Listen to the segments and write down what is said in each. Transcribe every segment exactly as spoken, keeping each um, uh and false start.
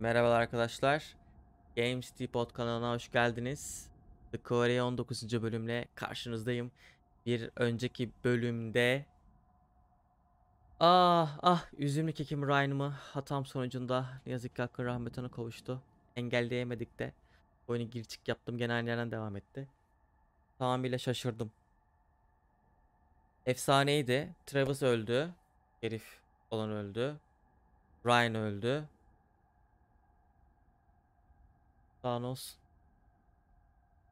Merhabalar arkadaşlar. Gamesideapod kanalına hoş geldiniz. The Quarry on dokuzuncu bölümle karşınızdayım. Bir önceki bölümde ah ah üzümlü kekim Ryan'ımı hatam sonucunda ne yazık ki hakkın rahmetine kavuştu. Engelleyemedik de oyunu gir çık yaptım, genel yerden devam etti. Tamamıyla şaşırdım. Efsaneydi. Travis öldü. Herif olan öldü. Ryan öldü. Thanos.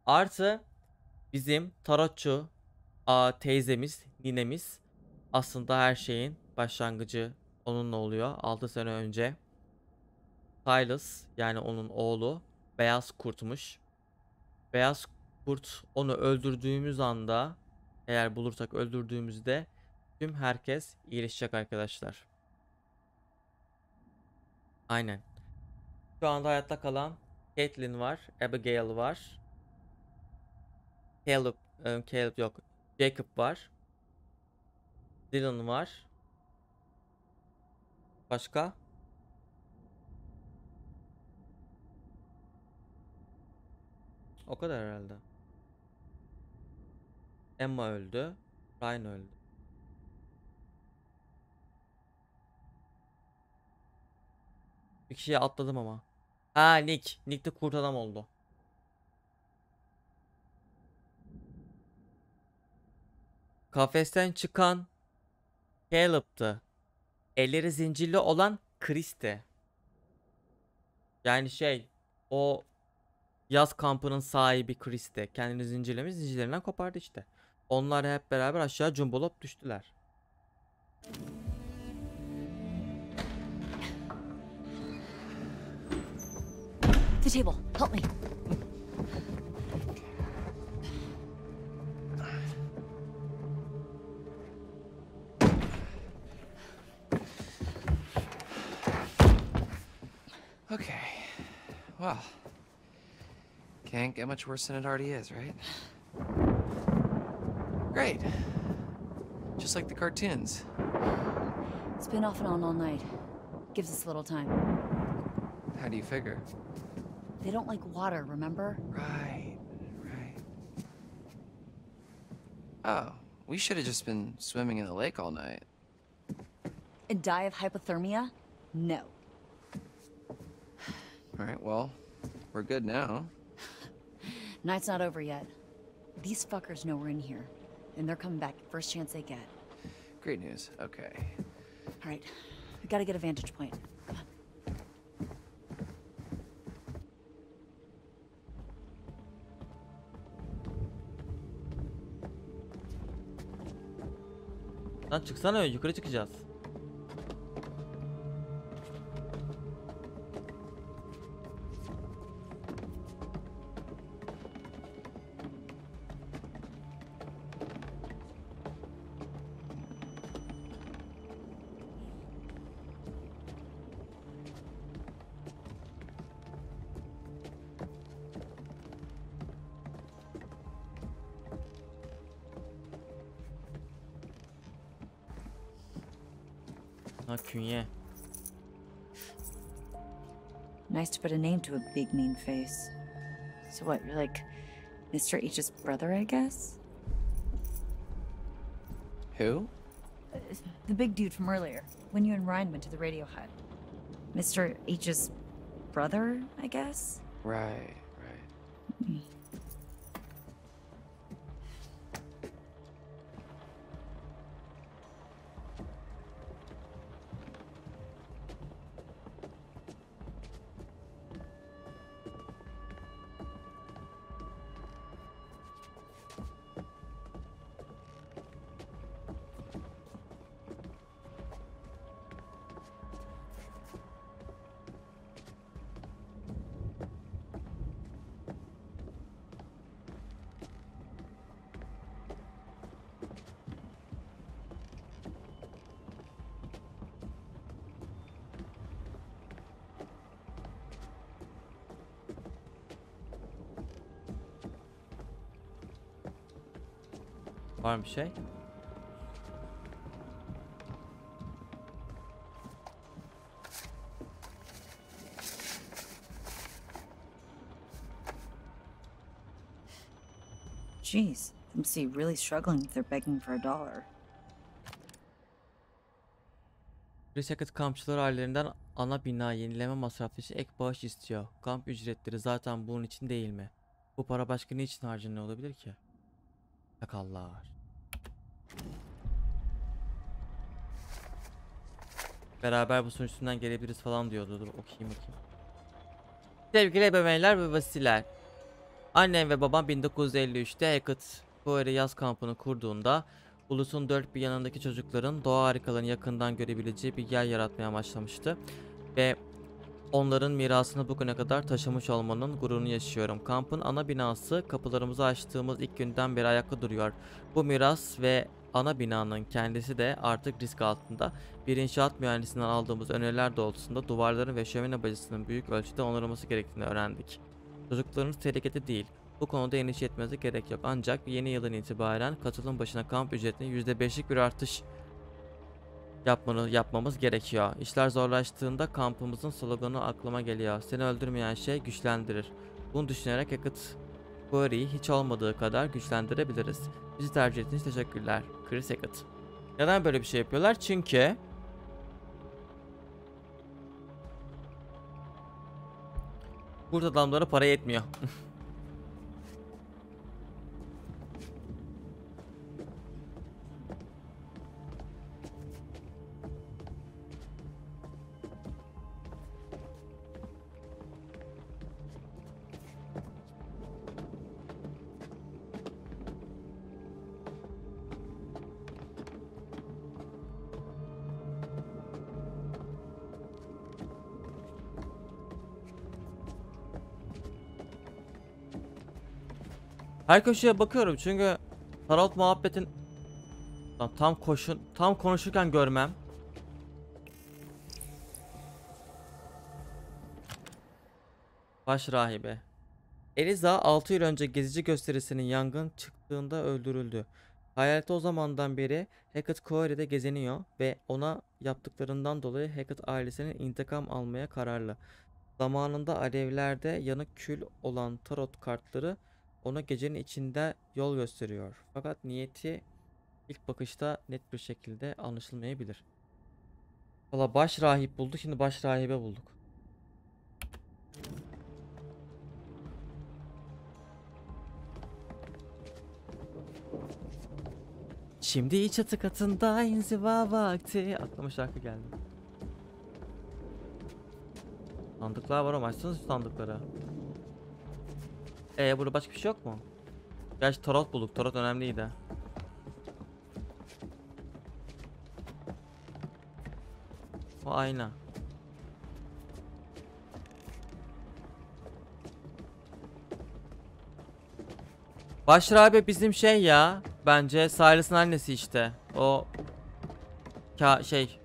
Artı bizim tarotçu a, teyzemiz, ninemiz aslında her şeyin başlangıcı onunla oluyor. altı sene önce Tylus, yani onun oğlu Beyaz Kurt'muş. Beyaz Kurt onu öldürdüğümüz anda, eğer bulursak öldürdüğümüzde tüm herkes iyileşecek arkadaşlar. Aynen. Şu anda hayatta kalan Kaitlyn var, Abigail var, Caleb, um, Caleb yok, Jacob var, Dylan var, başka? O kadar herhalde. Emma öldü, Ryan öldü. Bir kişiye atladım ama. Ha, Nick. Nick de kurt adam oldu. Kafesten çıkan Caleb'tı. Elleri zincirli olan Chris'ti. Yani şey, o yaz kampının sahibi Chris'ti. Kendini zincirlemiş, zincirlerinden kopardı işte. Onlar hep beraber aşağı cumbulop düştüler. The table. Help me. Okay. Well, can't get much worse than it already is, right? Great. Just like the cartoons. It's been off and on all night. Gives us a little time. How do you figure? They don't like water, remember? Right, right. Oh, we should have just been swimming in the lake all night. And die of hypothermia? No. All right, well, we're good now. Night's not over yet. These fuckers know we're in here, and they're coming back first chance they get. Great news, okay. All right, we gotta get a vantage point. Lan çıksana, yukarı çıkacağız. Nice to put a name to a big mean face. So what, you're like Mister H's brother, I guess? Who? Uh, the big dude from earlier, when you and Ryan went to the radio hut. Mister H's brother, I guess? Right, right. Mm-hmm. Var mı bir şey? Jeez, they must be really struggling if they're begging for a dollar. Chris Hackett kampçılar ailelerinden ana bina yenileme masrafı için ek bağış istiyor. Kamp ücretleri zaten bunun için değil mi? Bu para başka ne için harcanıyor olabilir ki? Sakallar. Beraber bu sonuç üstünden gelebiliriz falan diyordu. Dur okuyayım bakayım. Sevgili ebeveynler ve vasiler. Annem ve babam bin dokuz yüz elli üç'te Aykut Koyeri yaz kampını kurduğunda ulusun dört bir yanındaki çocukların doğa harikalarını yakından görebileceği bir yer yaratmaya başlamıştı. Ve onların mirasını bugüne kadar taşımış olmanın gururunu yaşıyorum. Kampın ana binası kapılarımızı açtığımız ilk günden beri ayakta duruyor. Bu miras ve ana binanın kendisi de artık risk altında. Bir inşaat mühendisinden aldığımız öneriler doğrultusunda duvarların ve şömine bacasının büyük ölçüde onarılması gerektiğini öğrendik. Çocuklarımız tehlikede değil. Bu konuda endişe etmenize gerek yok. Ancak yeni yıldan itibaren katılım başına kamp ücretine yüzde beş'lik bir artış yapmanı, yapmamız gerekiyor. İşler zorlaştığında kampımızın sloganı aklıma geliyor. Seni öldürmeyen şey güçlendirir. Bunu düşünerek Aykut Koyeri'yi hiç olmadığı kadar güçlendirebiliriz. Bizi tercih ettiğiniz için teşekkürler. Chris Hackett. Neden böyle bir şey yapıyorlar? Çünkü burada adamlara para yetmiyor. Her köşeye bakıyorum çünkü tarot muhabbetin tam, tam koşun tam konuşurken görmem. Baş rahibe. Eliza altı yıl önce gezici gösterisinin yangın çıktığında öldürüldü. Hayaleti o zamandan beri Aykut Koyeri'de geziniyor ve ona yaptıklarından dolayı Hackett ailesinin intikam almaya kararlı. Zamanında alevlerde yanık kül olan tarot kartları ona gecenin içinde yol gösteriyor. Fakat niyeti ilk bakışta net bir şekilde anlaşılmayabilir. Valla baş rahip bulduk. Şimdi baş rahibe bulduk. Şimdi çatı katında inziva vakti. Aklıma şarkı geldi. Sandıklar var ama açsanız sandıklara. Eee burada başka bir şey yok mu? Gerçi tarot bulduk. Tarot önemliydi. O ayna. Başra abi bizim şey ya. Bence Silas'ın annesi işte. O Ka şey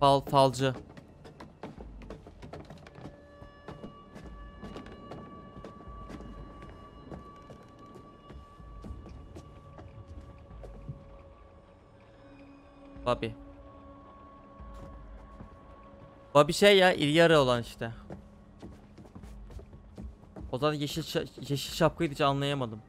fal falcı. Bobby. Bobby şey ya, iri yarı olan işte. O zaman yeşil şa yeşil şapkayı hiç anlayamadım.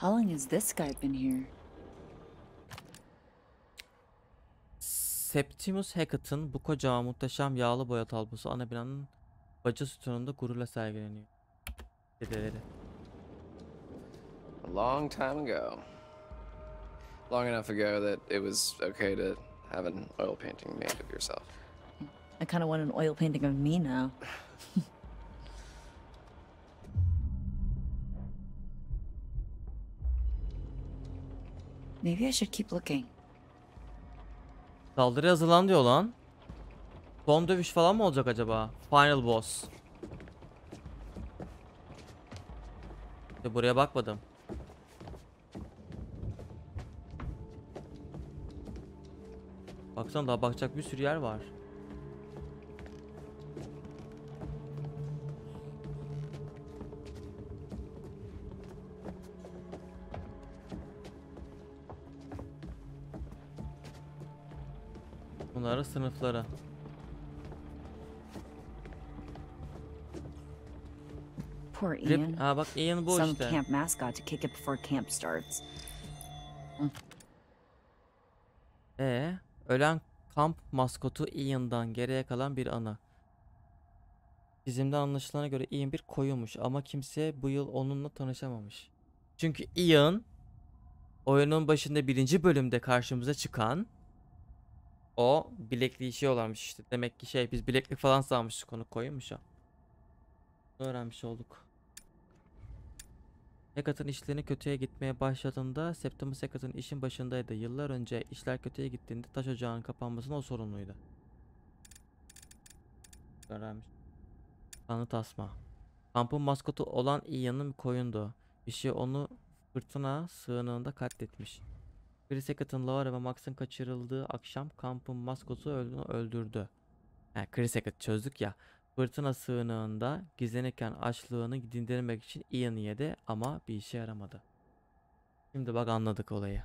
How long has this guy been here? Septimus Hackett'ın bu kocaman muhteşem yağlı boya tablosu ana binanın baca sütununda gururla sergileniyor. Dedeleri. A long time ago. Long enough ago that it was okay to have an oil painting made of yourself. I kind of want an oil painting of me now. Maybe I should keep looking. Saldırı hazırlan diyor lan. Son dövüş falan mı olacak acaba? Final boss. İşte buraya bakmadım. Baksana daha bakacak bir sürü yer var. Bunları sınıflara. Poor Ian. Ha bak Ian bu işte. Some camp mascot to kick it before camp starts. Ee, ölen kamp maskotu Ian'dan geriye kalan bir ana. Bizimden anlaşılana göre Ian bir koyumuş ama kimse bu yıl onunla tanışamamış. Çünkü Ian oyunun başında birinci bölümde karşımıza çıkan o bilekliği şey olarmış işte. Demek ki şey biz bileklik falan sanmıştık, onu koymuş o. Öğrenmiş olduk. Hackett'ın işlerini kötüye gitmeye başladığında Septimus Hackett'ın işin başındaydı. Yıllar önce işler kötüye gittiğinde taş ocağının kapanmasına o sorumluydu. Öğrenmiş. Kanlı tasma. Kampın maskotu olan Ian'ın koyundu. Bir şey onu fırtına sığınağında katletmiş. Chris Hackett'ın Laura ve Max'ın kaçırıldığı akşam kampın maskotu öldüğünü öldürdü. Yani Chris Hackett çözdük ya. Fırtına sığınağında gizlenirken açlığını dindirmek için Ian yedi ama bir işe yaramadı. Şimdi bak anladık olayı.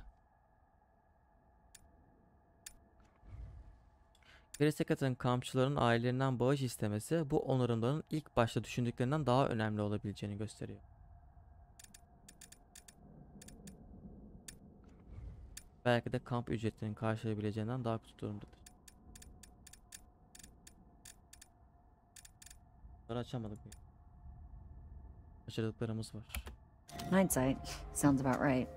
Chris Hackett'ın kampçıların ailelerinden bağış istemesi bu onarımların ilk başta düşündüklerinden daha önemli olabileceğini gösteriyor. Belki de kamp ücretlerinin karşılayabileceğinden daha kötü durumdadır. Bunları açamadık. Açıldıklarımız var. Hindsight sounds about right.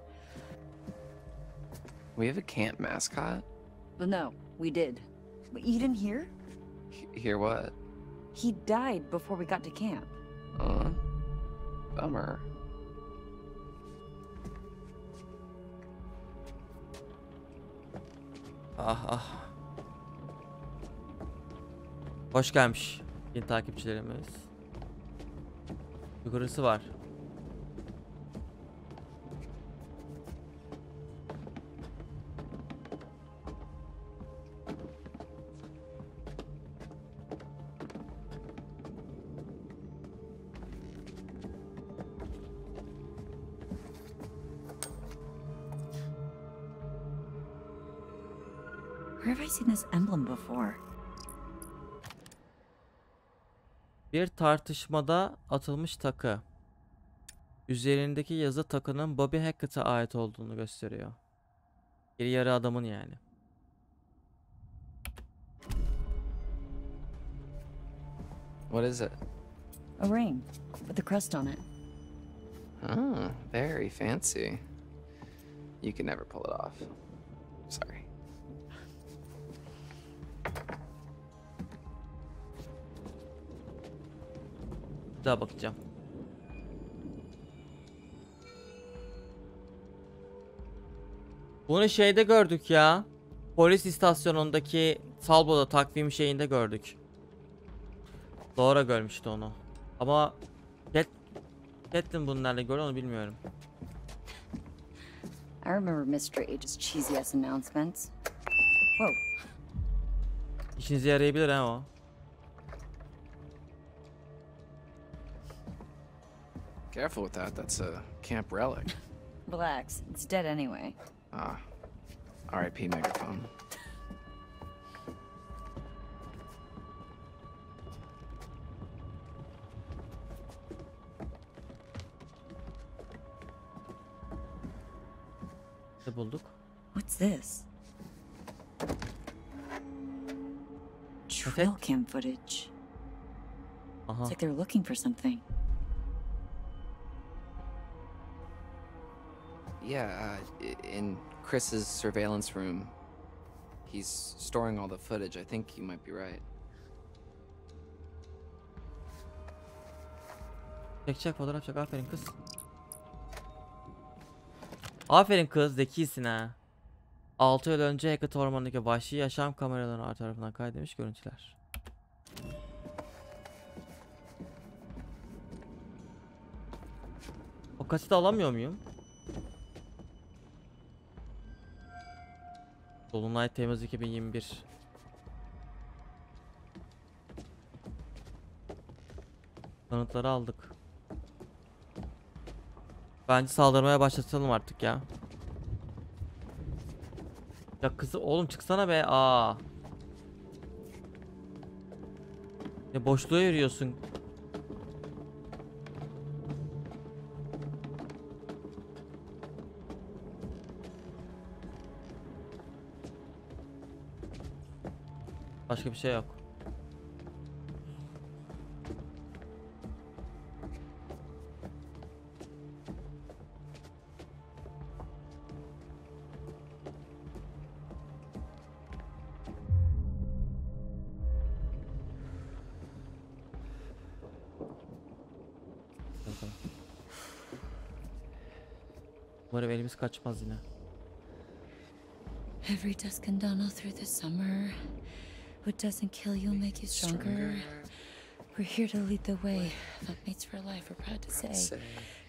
We have a camp mascot? Well, no, we did. But you didn't hear? Hear what? He died before we got to camp. Uh, bummer. Ah ah. Hoş gelmiş yeni takipçilerimiz. Yukarısı var. Bir tartışmada atılmış takı. Üzerindeki yazı takının Bobby Hackett'a ait olduğunu gösteriyor. Bir yarı adamın yani. What is it? A ring with a crest on it. Ah, very fancy. You can never pull it off. Sorry. Daha bakacağım. Bunu şeyde gördük ya. Polis istasyonundaki tabloda takvim şeyinde gördük. Laura görmüştü onu. Ama Cat Kaitlyn bunlarla gördü onu bilmiyorum. I remember Mister H's cheesy ass announcements. Whoa. İşinize yarayabilir ha o. Careful with that. That's a camp relic. Relax. It's dead anyway. Ah. R I P megaphone. Ne bulduk? What's this? Trail cam footage. Uh-huh. It's like they're looking for something. Yeah, uh, in Chris's surveillance room, he's storing all the footage. I think you might be right. Çek çek fotoğraf çek. Aferin kız. Aferin kız, zekisin ha. altı yıl önce Hackett's ormanındaki vahşi yaşam kameralarının arka tarafından kaydedilmiş görüntüler. O kaseti alamıyor muyum? Dolunay Temmuz iki bin yirmi bir. Kanıtları aldık. Bence saldırmaya başlatalım artık ya. Ya kızı oğlum çıksana be. Aa. Ne boşluğa yürüyorsun. Başka bir şey yok. Umarım elimiz kaçmaz yine. Every dusk and dawn through the summer. What doesn't kill you make you stronger. We're here to lead the way. But mates for life, we're proud to say.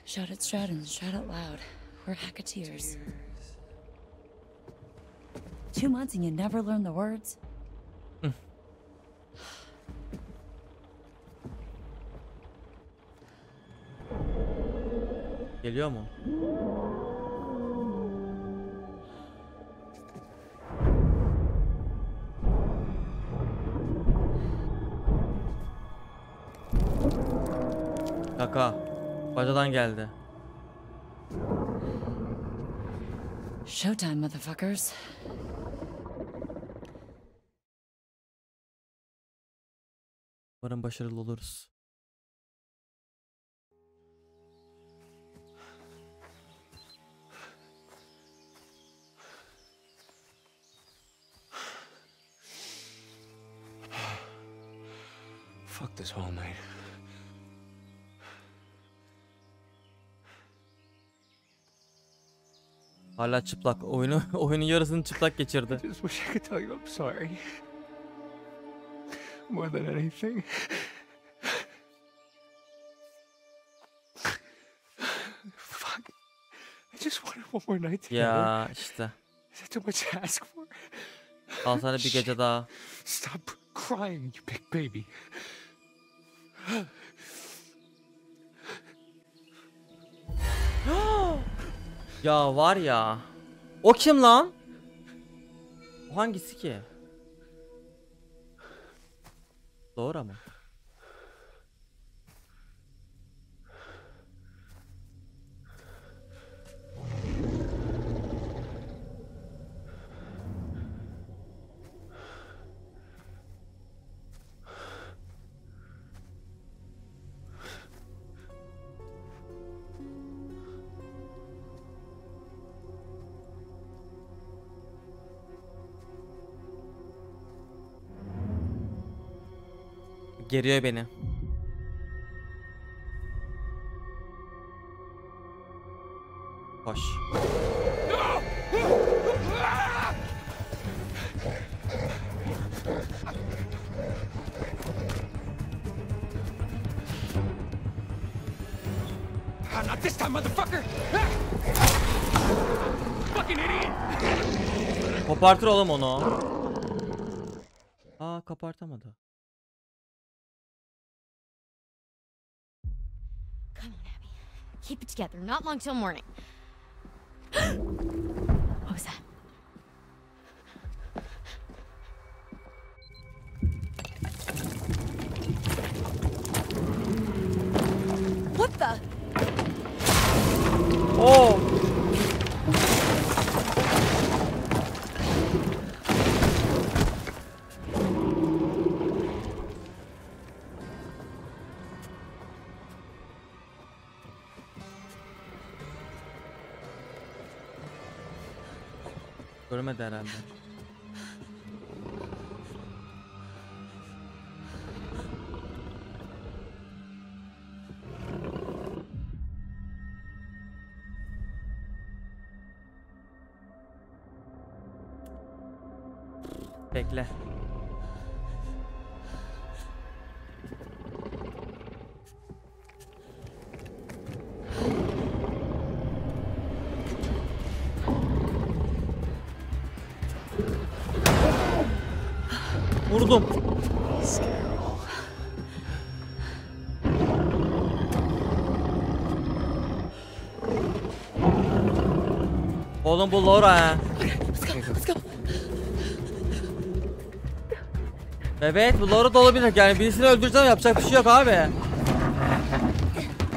Shout at Stratton, shout out loud. We're Hacketeers. Two months and you never learn the words? Geliyor mu? Kaka, bacadan geldi. Showtime motherfuckers. Umarım başarılı oluruz. Fuck this whole night. Hala çıplak oyunu. Oyunun yarısını çıplak geçirdi. I just wish I could tell you I'm sorry. More than anything. Fuck. I just wanted one more night. Ya işte. Is that too much to ask for? Al sana bir gece daha. Stop crying, you big baby. Ya var ya. O kim lan? O hangisi ki? Laura mı? Geriyor beni. Koş. Not this time, motherfucker. Fucking idiot. Kopartır oğlum onu. Aa, kopartamadı. Keep it together. Not long till morning. What was that? What the? Oh. Görmedi herhalde. Bekle. Vurdum. Oğlum bu Laura. Let's go, let's go. Evet, bu Laura da olabilir. Yani birisini öldüreceğim, yapacak bir şey yok abi.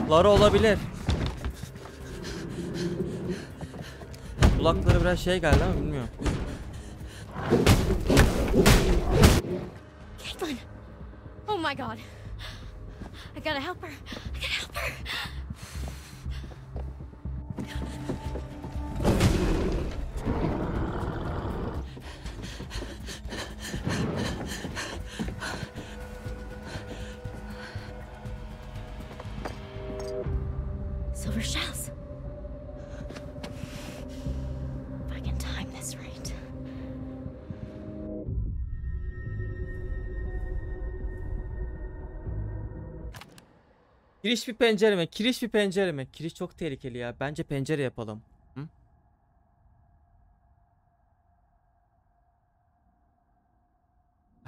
Laura olabilir. Kulakları biraz şey geldi ama bilmiyorum. Kaitlyn. Oh my god. I gotta help her. I gotta help her. Kiriş bir pencere mi? Kiriş bir pencere mi? Kiriş çok tehlikeli ya. Bence pencere yapalım. Hı?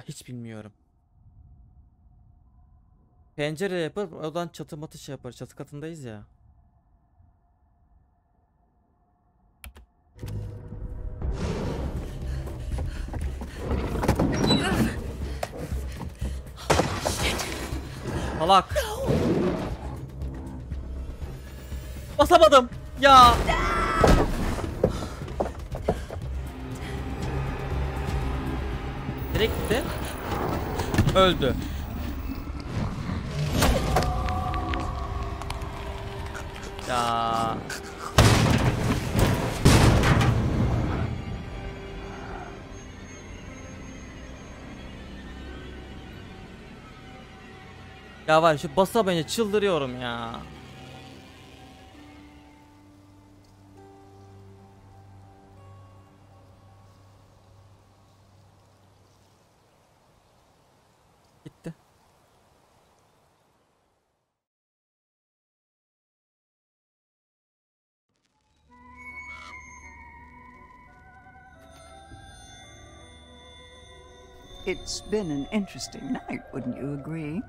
Hiç bilmiyorum. Pencere yapar, oradan çatı matı şey yapar. Çatı katındayız ya. Salak. Basamadım ya. Direkt gitti. Öldü. Ya. Ya var şu basamayınca çıldırıyorum ya. It's been an interesting night, wouldn't you agree?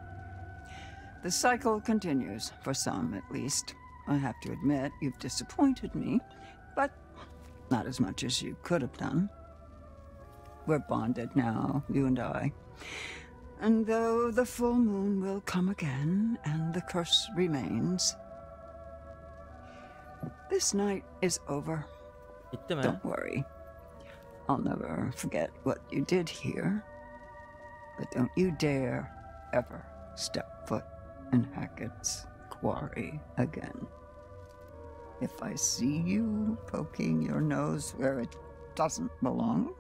The cycle continues, for some at least. I have to admit, you've disappointed me, but not as much as you could have done. We're bonded now, you and I. And though the full moon will come again, and the curse remains, this night is over. Don't worry. I'll never forget what you did here. But don't you dare ever step foot in Hackett's quarry again. If I see you poking your nose where it doesn't belong,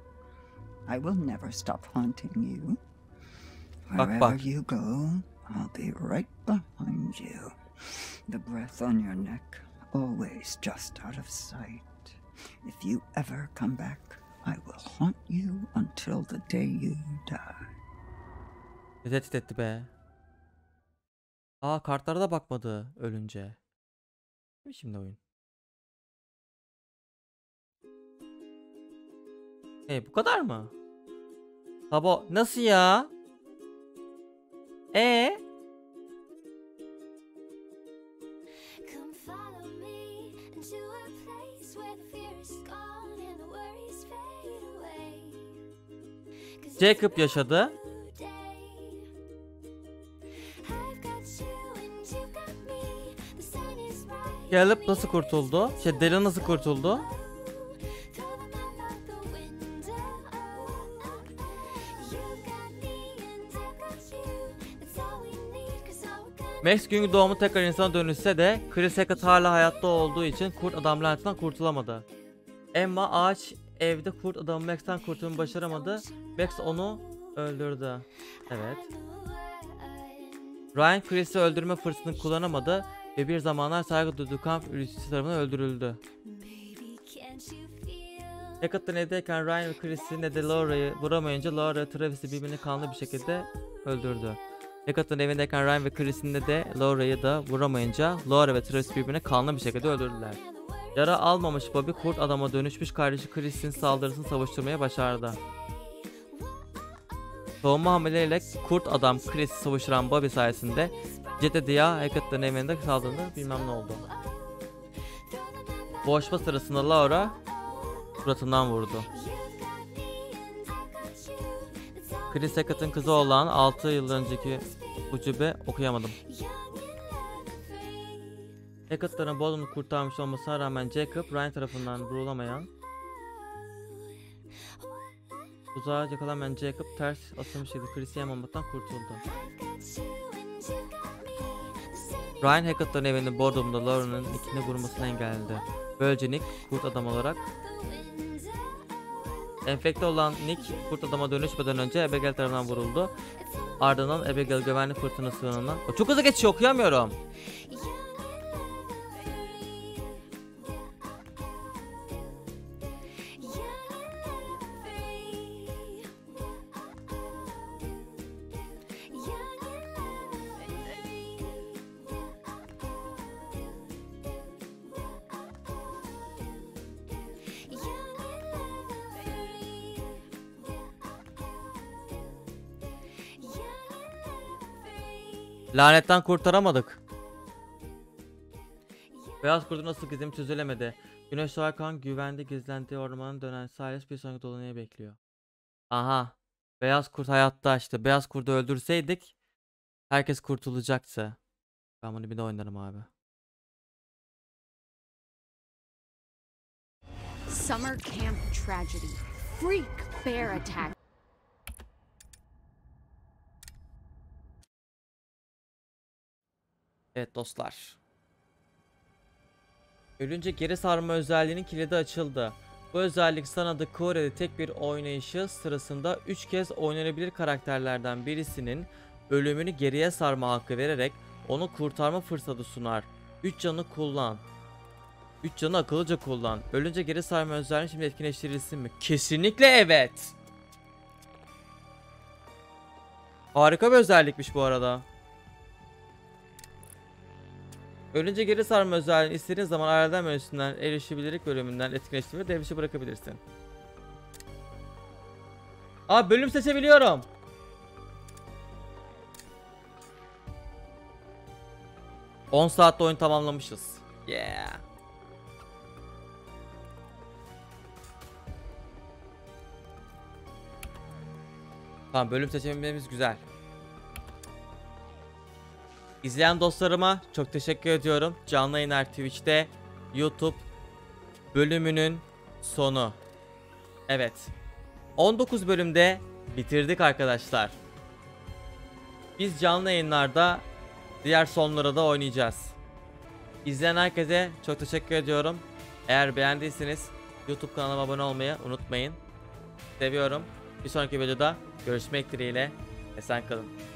I will never stop haunting you. Wherever you go, I'll be right behind you. The breath on your neck, always just out of sight. If you ever come back, I will haunt you until the day you die. Tehdit etti be. Aa, kartlara da bakmadı ölünce. Ne şimdi oyun? E bu kadar mı? Tabo nasıl ya? E? Jacob yaşadı. Caleb nasıl kurtuldu? Şey, Dylan nasıl kurtuldu? Max günü doğumu tekrar insana dönüşse de Chris Hackett hala hayatta olduğu için kurt adam lanetinden kurtulamadı. Emma ağaç evde kurt adamı Max'ten kurtulmayı başaramadı. Max onu öldürdü. Evet. Ryan Chris'i öldürme fırsatını kullanamadı ve bir zamanlar saygı duyduğu kamp üyesi tarafından öldürüldü. Hackett'ın evdeyken Ryan ve Chris'i ne de Laura'yı vuramayınca Laura Travis'i birbirini kanlı bir şekilde öldürdü. Hackett'ın evindeyken Ryan ve Chris'in ne de Laura'yı da vuramayınca Laura ve Travis birbirini kanlı bir şekilde öldürdüler. Yara almamış Bobby kurt adama dönüşmüş kardeşi Chris'in saldırısını savuşturmaya başardı. Soğuma hamileleriyle kurt adam Chris'i savuşturan Bobby sayesinde Cedediya Hackett'ın evinde saldırdı, bilmem ne oldu. Boğuşma sırasında Laura suratından vurdu. Chris Hackett'ın kızı olan altı yıl önceki ucube okuyamadım. Hackett'ların Bodrum'u kurtarmış olmasına rağmen Jacob, Ryan tarafından vurulamayan, uzağa yakalanmayan Jacob ters asılmış idi. Chris'i yamamaktan kurtuldu. Ryan Hackett'ların evini Bodrum'da Laura'nın ikini vurmasını engelledi. Böylece Nick, kurt adam olarak enfekte olan Nick, kurt adama dönüşmeden önce Abigail tarafından vuruldu. Ardından Abigail güvenli fırtına sığınağına... Çok hızlı geçiyor, okuyamıyorum. Lanetten kurtaramadık. Beyaz kurdu nasıl gizem çözülemedi. Güneş doğarken güvende gizlendiği ormanın dönen Tylus bir sonraki dolunayı bekliyor. Aha. Beyaz kurt hayatta işte. Beyaz kurdu öldürseydik herkes kurtulacaktı. Ben bunu bir de oynarım abi. Summer camp tragedy. Freak bear attack. Evet dostlar. Ölünce geri sarma özelliğinin kilidi açıldı. Bu özellik sana The Quarry'de tek bir oynayışı sırasında üç kez oynanabilir karakterlerden birisinin ölümünü geriye sarma hakkı vererek onu kurtarma fırsatı sunar. üç canı kullan. üç canı akıllıca kullan. Ölünce geri sarma özelliğini şimdi etkinleştirilsin mi? Kesinlikle evet. Harika bir özellikmiş bu arada. Ölünce geri sarma özelliğini istediğin zaman aileden menüsünden erişebilirlik bölümünden etkinleştirme devşi bırakabilirsin. Aa, bölüm seçebiliyorum. on saatte oyun tamamlamışız. Yeah. Tamam, bölüm seçebilmemiz güzel. İzleyen dostlarıma çok teşekkür ediyorum. Canlı yayınlar Twitch'te, YouTube bölümünün sonu. Evet. on dokuz bölümde bitirdik arkadaşlar. Biz canlı yayınlarda diğer sonlara da oynayacağız. İzleyen herkese çok teşekkür ediyorum. Eğer beğendiyseniz YouTube kanalıma abone olmayı unutmayın. Seviyorum. Bir sonraki videoda görüşmek dileğiyle. Esen kalın.